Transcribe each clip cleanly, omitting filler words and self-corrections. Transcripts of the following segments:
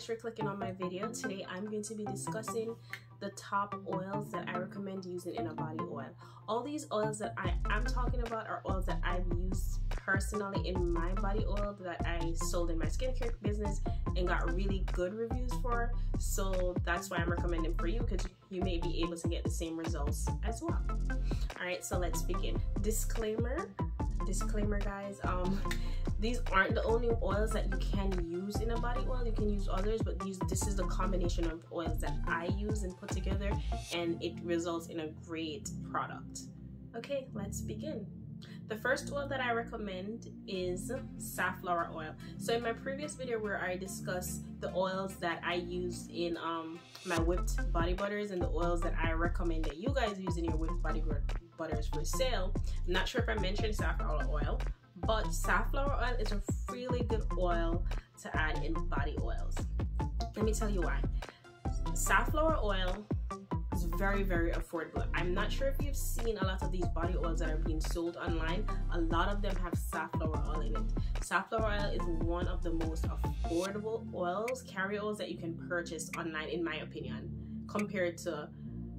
Thanks for clicking on my video. Today I'm going to be discussing the top oils that I recommend using in a body oil. All these oils that I am talking about are oils that I've used personally in my body oil that I sold in my skincare business and got really good reviews for. So that's why I'm recommending for you, because you may be able to get the same results as well. All right, so let's begin. Disclaimer guys, these aren't the only oils that you can use in a body oil. You can use others, but this is the combination of oils that I use and put together, and it results in a great product. Okay, let's begin. The first oil that I recommend is safflower oil. So in my previous video where I discussed the oils that I used in my whipped body butters and the oils that I recommend that you guys use in your whipped body butters for sale, I'm not sure if I mentioned safflower oil, but safflower oil is a really good oil to add in body oils. Let me tell you why. Safflower oil is very, very affordable. I'm not sure if you've seen a lot of these body oils that are being sold online. A lot of them have safflower oil in it. Safflower oil is one of the most affordable oils, carrier oils, that you can purchase online, in my opinion, compared to,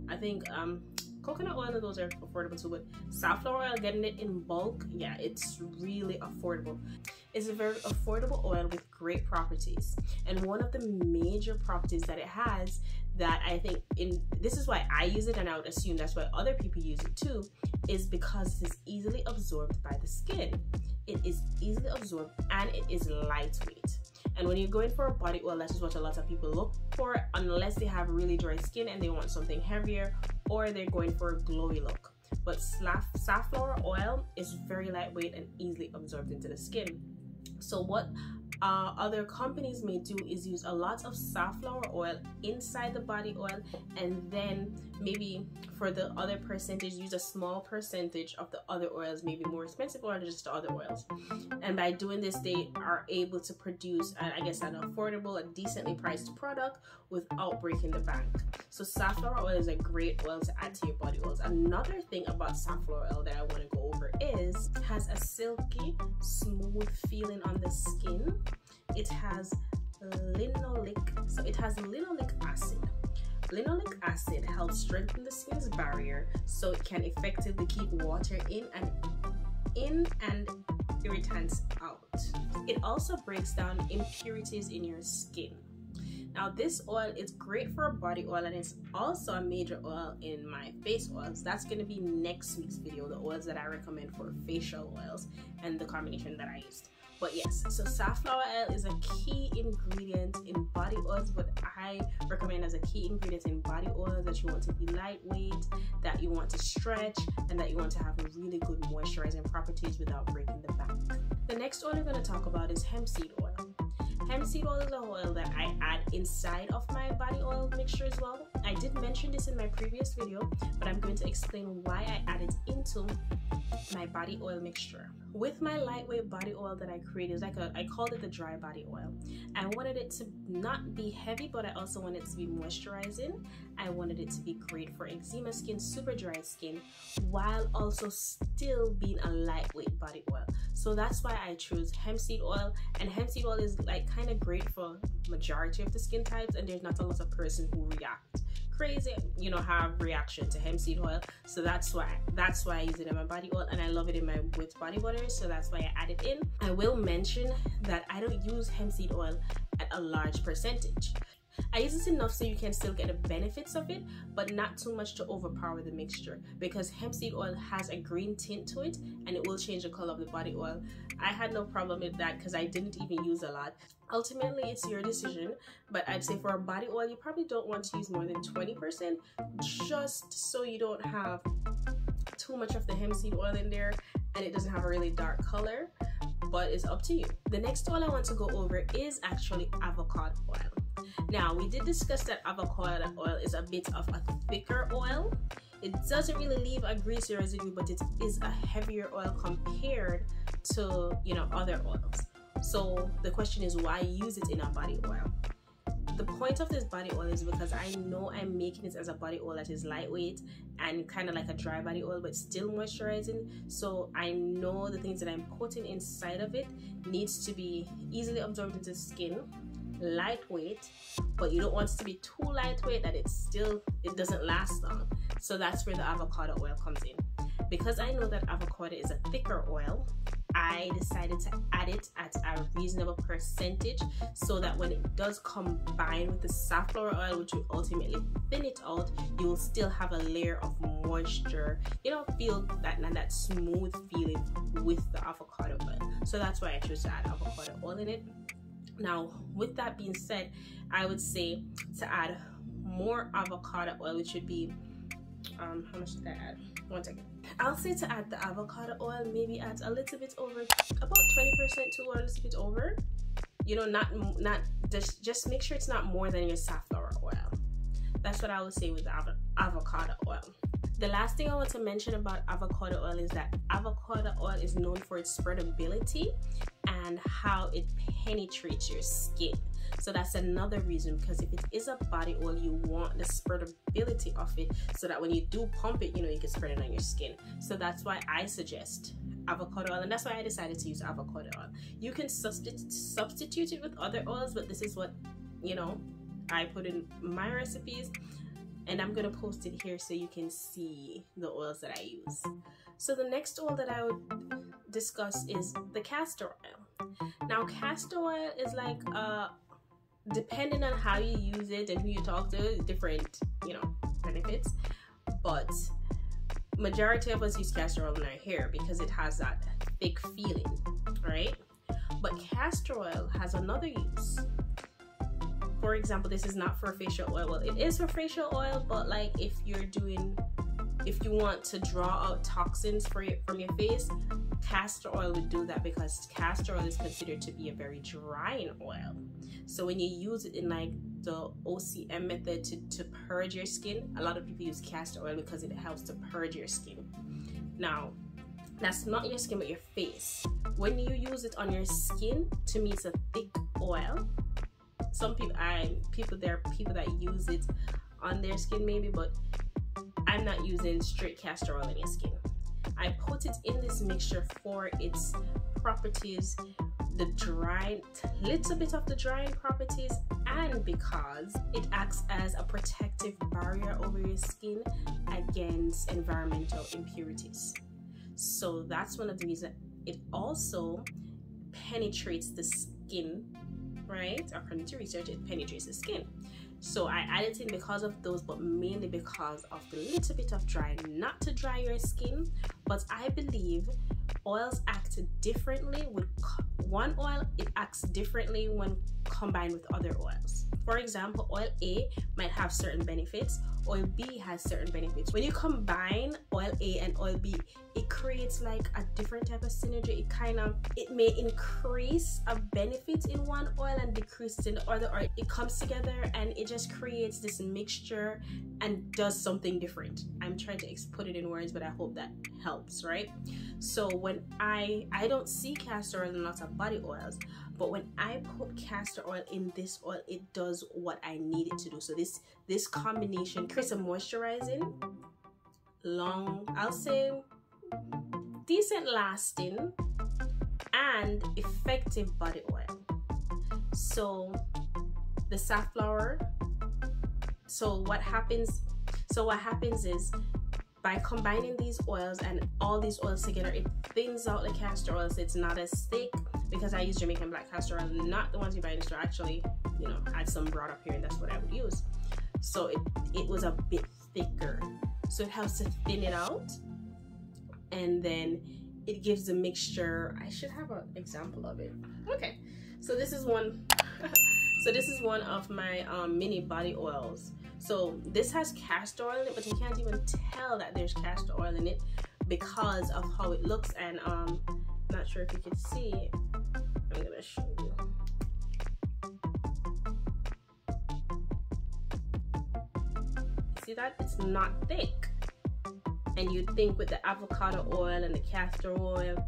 I think, coconut oil, and those are affordable too, but safflower oil, getting it in bulk, yeah, it's really affordable. It's a very affordable oil with great properties, and one of the major properties that it has that I think, this is why I use it, and I would assume that's why other people use it too, is because it's easily absorbed by the skin. It is easily absorbed and it is lightweight. And when you're going for a body oil, that's just what a lot of people look for, unless they have really dry skin and they want something heavier, or they're going for a glowy look. But safflower oil is very lightweight and easily absorbed into the skin. So what other companies may do is use a lot of safflower oil inside the body oil, and then maybe for the other percentage use a small percentage of the other oils, maybe more expensive oil, or just the other oils. And by doing this, they are able to produce, I guess, an affordable and decently priced product without breaking the bank. So safflower oil is a great oil to add to your body oils. Another thing about safflower oil that I want to go over is it has a silky, smooth feeling on the skin. It has linoleic, so it has linoleic acid. Linoleic acid helps strengthen the skin's barrier, so it can effectively keep water in and irritants out. It also breaks down impurities in your skin. Now this oil is great for a body oil, and it's also a major oil in my face oils. That's going to be next week's video, the oils that I recommend for facial oils and the combination that I used. But yes, so safflower oil is a key ingredient in body oils, but I recommend as a key ingredient in body oils that you want to be lightweight, that you want to stretch, and that you want to have really good moisturizing properties without breaking the bank. The next oil we're going to talk about is hemp seed oil. Hemp seed oil is an oil that I add inside of my body oil mixture as well. I did mention this in my previous video, but I'm going to explain why I add it into my body oil mixture. With my lightweight body oil that I created, I called it the dry body oil. I wanted it to not be heavy, but I also wanted it to be moisturizing. I wanted it to be great for eczema skin, super dry skin, while also still being a lightweight body oil. So that's why I chose hemp seed oil, and hemp seed oil is like kind of great for majority of the skin types, and there's not a lot of person who react crazy, you know, have reaction to hemp seed oil. So that's why I use it in my body oil, and I love it in my whipped body butters, so that's why I add it in. I will mention that I don't use hemp seed oil at a large percentage. I use this enough so you can still get the benefits of it, but not too much to overpower the mixture, because hemp seed oil has a green tint to it and it will change the color of the body oil. I had no problem with that because I didn't even use a lot. Ultimately, it's your decision, but I'd say for a body oil, you probably don't want to use more than 20%, just so you don't have too much of the hemp seed oil in there and it doesn't have a really dark color, but it's up to you. The next oil I want to go over is actually avocado oil. Now, we did discuss that avocado oil is a bit of a thicker oil. It doesn't really leave a greasy residue, but it is a heavier oil compared to, you know, other oils. So the question is, why use it in a body oil? The point of this body oil is because I know I'm making it as a body oil that is lightweight and kind of like a dry body oil, but still moisturizing. So I know the things that I'm putting inside of it needs to be easily absorbed into the skin, lightweight, but you don't want it to be too lightweight that it doesn't last long. So that's where the avocado oil comes in. Because I know that avocado is a thicker oil, I decided to add it at a reasonable percentage so that when it does combine with the safflower oil, which will ultimately thin it out, you will still have a layer of moisture. You don't feel that smooth feeling with the avocado oil. So that's why I chose to add avocado oil in it. Now, with that being said, I would say to add more avocado oil, which would be how much did I add? One second. I'll say to add the avocado oil, maybe add a little bit over, about 20% to a little bit over. You know, just make sure it's not more than your safflower oil. That's what I would say with the avocado oil. The last thing I want to mention about avocado oil is that avocado oil is known for its spreadability and how it penetrates your skin. So that's another reason, because if it is a body oil, you want the spreadability of it so that when you do pump it, you know, you can spread it on your skin. So that's why I suggest avocado oil, and that's why I decided to use avocado oil. You can substitute it with other oils, but this is what, you know, I put in my recipes, and I'm gonna post it here so you can see the oils that I use. So the next oil that I would discuss is the castor oil. Now, castor oil is like, depending on how you use it and who you talk to, different, you know, benefits. But majority of us use castor oil in our hair because it has that thick feeling, right? But castor oil has another use. For example, this is not for facial oil. Well, it is for facial oil, but like if you want to draw out toxins from your face, castor oil would do that, because castor oil is considered to be a very drying oil. So when you use it in like the OCM method to purge your skin, a lot of people use castor oil because it helps to purge your skin. Now, that's not your skin, but your face. When you use it on your skin, to me it's a thick oil. Some people, there are people that use it on their skin maybe, but I'm not using straight castor oil in your skin. I put it in this mixture for its properties, the drying, little bit of the drying properties, and because it acts as a protective barrier over your skin against environmental impurities. So that's one of the reasons. It also penetrates the skin, right? According to research, it penetrates the skin. So I added it in because of those, but mainly because of the little bit of drying, not to dry your skin, but I believe oils act differently with one oil. It acts differently when combined with other oils. For example, oil A might have certain benefits, oil B has certain benefits. When you combine oil A and oil B, it creates like a different type of synergy. It may increase a benefit in one oil and decrease it in the other, or it comes together and it just creates this mixture and does something different. I'm trying to put it in words, but I hope that helps, right? So when I don't see castor oil in lots of body oils, but when I put castor oil in this oil, it does what I need it to do. So this combination creates a moisturizing, long, I'll say decent lasting, and effective body oil. So the safflower, so what happens is, by combining these oils and all these oils together, it thins out the castor oil, so it's not as thick, because I use Jamaican black castor oil, not the ones you buy in the store. Actually, you know, I had some brought up here and that's what I would use. So it was a bit thicker. So it helps to thin it out, and then it gives the mixture. I should have an example of it. Okay, so this is one. So this is one of my mini body oils. So this has castor oil in it, but you can't even tell that there's castor oil in it because of how it looks. And not sure if you can see it. I'm gonna show you. See that? It's not thick. And you'd think with the avocado oil and the castor oil,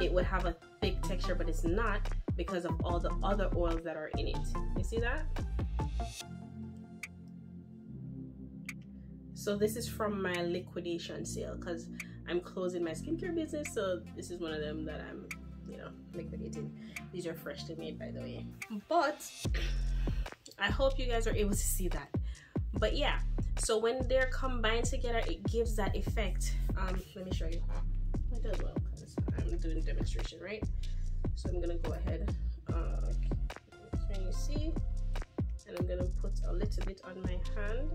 it would have a thick texture, but it's not, because of all the other oils that are in it. You see that? So this is from my liquidation sale, because I'm closing my skincare business, so this is one of them that I'm, you know, liquidating. These are freshly made, by the way. But I hope you guys are able to see that. But yeah, so when they're combined together, it gives that effect. Let me show you. It does well because I'm doing a demonstration, right? So I'm gonna go ahead. Can you see? And I'm gonna put a little bit on my hand.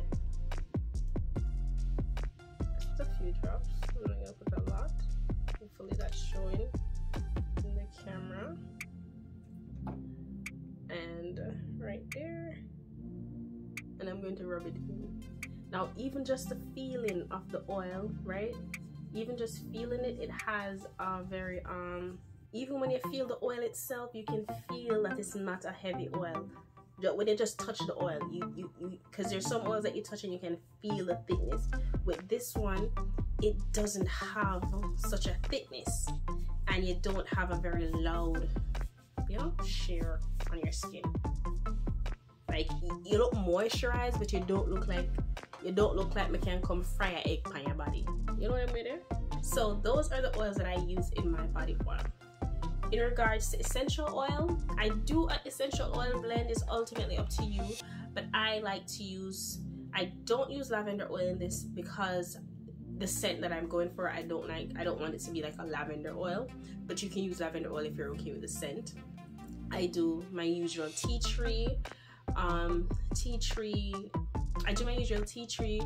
Just a few drops. I'm not gonna put a lot. Hopefully that's showing in the camera. And right there. And I'm going to rub it in. Now, even just the feeling of the oil, right? Even just feeling it, it has a very even when you feel the oil itself, you can feel that it's not a heavy oil. When you just touch the oil, you because there's some oils that you touch and you can feel the thickness. With this one, it doesn't have such a thickness, and you don't have a very loud, you know, sheer on your skin. Like, you look moisturized, but you don't look like me can come fry an egg on your body. You know what I mean there? So those are the oils that I use in my body oil. In regards to essential oil, I do an essential oil blend. It's ultimately up to you, but I like to use, I don't use lavender oil in this because the scent that I'm going for, I don't want it to be like a lavender oil, but you can use lavender oil if you're okay with the scent. I do my usual tea tree, I do my usual tea tree,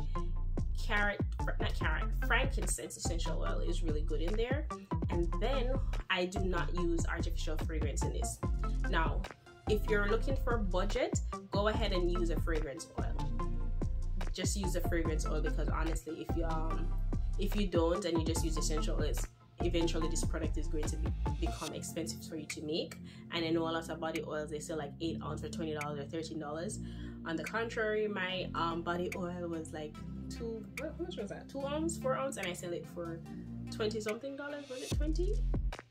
frankincense essential oil is really good in there. And then I do not use artificial fragrance in this. Now, if you're looking for budget, go ahead and use a fragrance oil. Just use a fragrance oil, because honestly, if you don't and you just use essential oils, eventually this product is going to become expensive for you to make. And I know a lot of body oils, they sell like 8 ounce for $20 or $13. On the contrary, my body oil was like how much was that? 2 ounce, 4 ounce, and I sell it for 20 something dollars. Was it 20?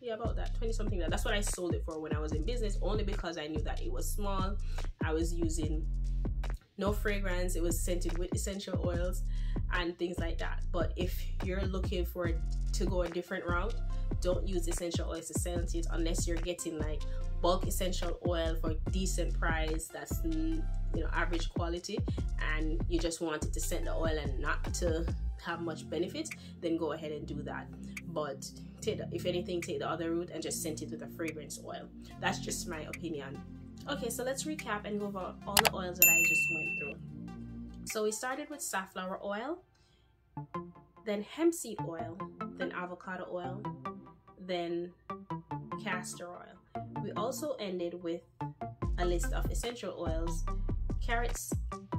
Yeah, about that, 20 something. That's what I sold it for when I was in business, only because I knew that it was small. I was using no fragrance, it was scented with essential oils and things like that. But if you're looking for it to go a different route, don't use essential oils to scent it unless you're getting like bulk essential oil for a decent price that's, you know, average quality, and you just want it to scent the oil and not to have much benefit, then go ahead and do that. But if anything, take the other route and just scent it with a fragrance oil. That's just my opinion. Okay, so let's recap and go over all the oils that I just went through. So we started with safflower oil, then hemp seed oil, then avocado oil, then castor oil. We also ended with a list of essential oils. Carrots,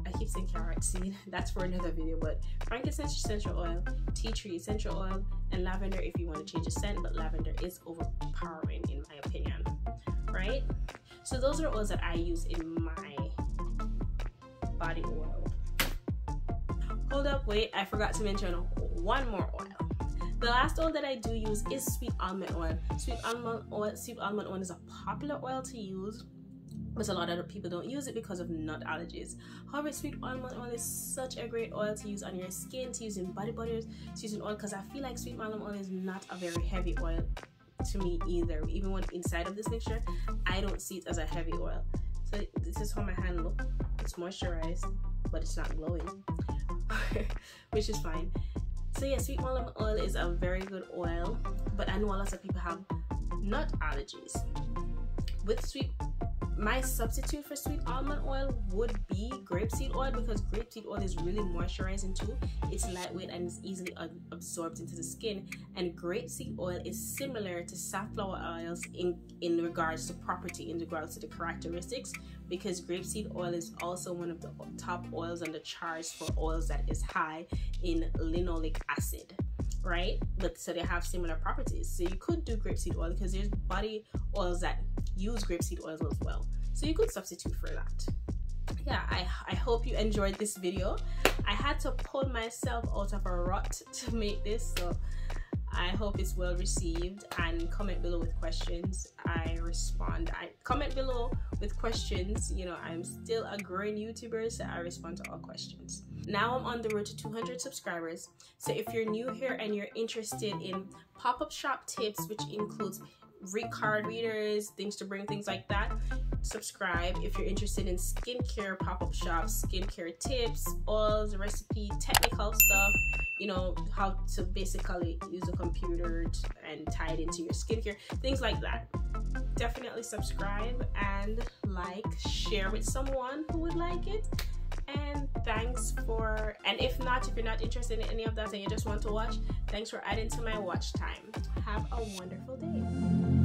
I keep saying carrot seed, that's for another video, but frankincense essential oil, tea tree essential oil, and lavender if you want to change the scent, but lavender is overpowering in my opinion, right? So those are oils that I use in my body oil. Hold up, wait, I forgot to mention one more oil. The last oil that I do use is sweet almond oil. Sweet almond oil is a popular oil to use, but a lot of people don't use it because of nut allergies. However, sweet almond oil is such a great oil to use on your skin, to use in body butters, to use in oil, because I feel like sweet almond oil is not a very heavy oil to me either. Even when inside of this mixture, I don't see it as a heavy oil. So this is how my hand looks. It's moisturized, but it's not glowing, which is fine. So yeah, sweet almond oil is a very good oil, but I know a lot of people have nut allergies. With my substitute for sweet almond oil would be grapeseed oil, because grapeseed oil is really moisturizing too. It's lightweight and is easily absorbed into the skin. And grapeseed oil is similar to safflower oils in regards to property, in regards to the characteristics, because grapeseed oil is also one of the top oils on the charts for oils that is high in linoleic acid, right? But so they have similar properties. So you could do grapeseed oil, because there's body oils that use grapeseed oil as well, so you could substitute for that. Yeah, I hope you enjoyed this video. I had to pull myself out of a rut to make this, so I hope it's well received. And comment below with questions. I comment below with questions. You know, I'm still a growing YouTuber, so I respond to all questions. Now I'm on the road to 200 subscribers, so if you're new here and you're interested in pop-up shop tips, which includes card readers, things to bring, things like that, subscribe if you're interested in skincare pop-up shops, skincare tips, oils, recipe, technical stuff, you know, how to basically use a computer and tie it into your skincare, things like that. Definitely subscribe and like, share with someone who would like it. And thanks for, and if you're not interested in any of that and you just want to watch, thanks for adding to my watch time. Have a wonderful day.